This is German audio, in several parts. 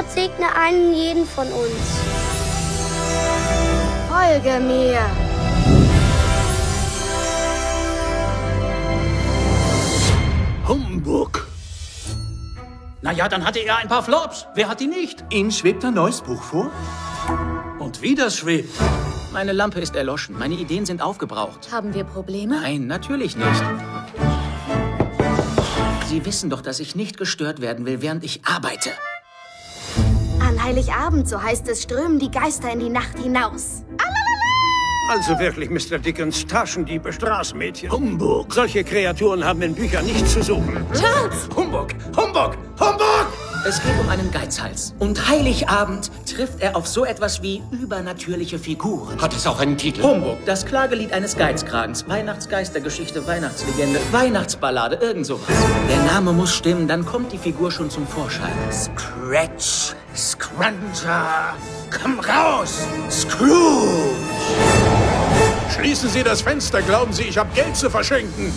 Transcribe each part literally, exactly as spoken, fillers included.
Gott segne einen jeden von uns. Folge mir. Humbug. Naja, dann hatte er ein paar Flops. Wer hat die nicht? Ihnen schwebt ein neues Buch vor? Und wieder schwebt. Meine Lampe ist erloschen. Meine Ideen sind aufgebraucht. Haben wir Probleme? Nein, natürlich nicht. Sie wissen doch, dass ich nicht gestört werden will, während ich arbeite. An Heiligabend, so heißt es, strömen die Geister in die Nacht hinaus. Alalala! Also wirklich, Mister Dickens, Taschendiebe, Straßenmädchen. Humbug. Solche Kreaturen haben in Büchern nichts zu suchen. Charles! Humbug! Humbug! Humbug! Es geht um einen Geizhals. Und Heiligabend trifft er auf so etwas wie übernatürliche Figuren. Hat es auch einen Titel? Humbug. Das Klagelied eines Geizkragens. Weihnachtsgeistergeschichte, Weihnachtslegende, Weihnachtsballade, irgend sowas. Der Name muss stimmen, dann kommt die Figur schon zum Vorschein. Scratch, Scruncher, komm raus, Scrooge! Schließen Sie das Fenster, glauben Sie, ich habe Geld zu verschenken.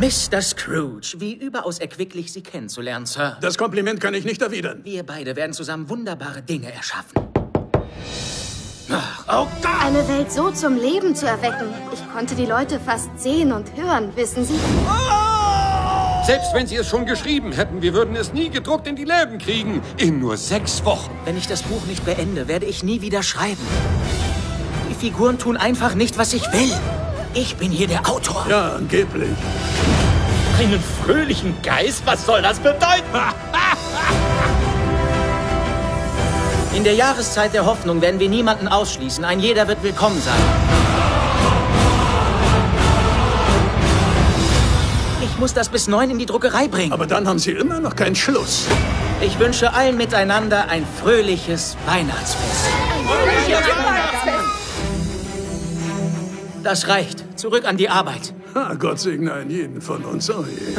Mister Scrooge, wie überaus erquicklich, Sie kennenzulernen, Sir. Das Kompliment kann ich nicht erwidern. Wir beide werden zusammen wunderbare Dinge erschaffen. Ach, oh Gott! Eine Welt so zum Leben zu erwecken. Ich konnte die Leute fast sehen und hören, wissen Sie? Oh! Selbst wenn Sie es schon geschrieben hätten, wir würden es nie gedruckt in die Läden kriegen. In nur sechs Wochen. Wenn ich das Buch nicht beende, werde ich nie wieder schreiben. Die Figuren tun einfach nicht, was ich will. Ich bin hier der Autor. Ja, angeblich. Einen fröhlichen Geist? Was soll das bedeuten? In der Jahreszeit der Hoffnung werden wir niemanden ausschließen. Ein jeder wird willkommen sein. Ich muss das bis neun in die Druckerei bringen. Aber dann haben Sie immer noch keinen Schluss. Ich wünsche allen miteinander ein fröhliches Weihnachtsfest. Ein fröhliches Weihnachtsfest! Das reicht. Zurück an die Arbeit. Ha, Gott segne einen jeden von uns. Oh je.